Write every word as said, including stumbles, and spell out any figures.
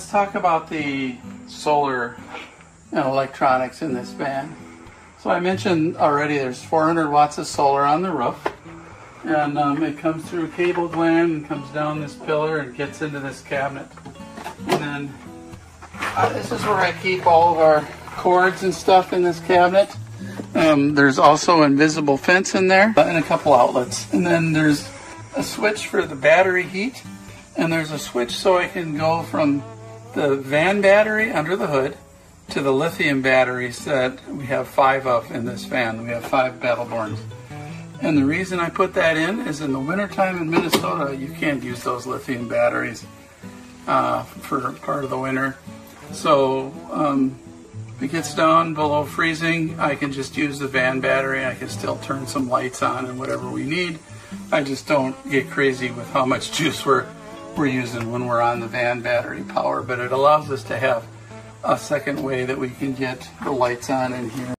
Let's talk about the solar and electronics in this van. So I mentioned already there's four hundred watts of solar on the roof, and um, it comes through cable gland and comes down this pillar and gets into this cabinet. And then uh, this is where I keep all of our cords and stuff in this cabinet. Um, there's also invisible fence in there and a couple outlets. And then there's a switch for the battery heat, and there's a switch so I can go from the van battery under the hood to the lithium batteries that we have five of in this van. We have five Battle Borns. And the reason I put that in is in the wintertime in Minnesota, you can't use those lithium batteries uh, for part of the winter. So um, if it gets down below freezing, I can just use the van battery. I can still turn some lights on and whatever we need. I just don't get crazy with how much juice we're we're using when we're on the van battery power, but it allows us to have a second way that we can get the lights on in here.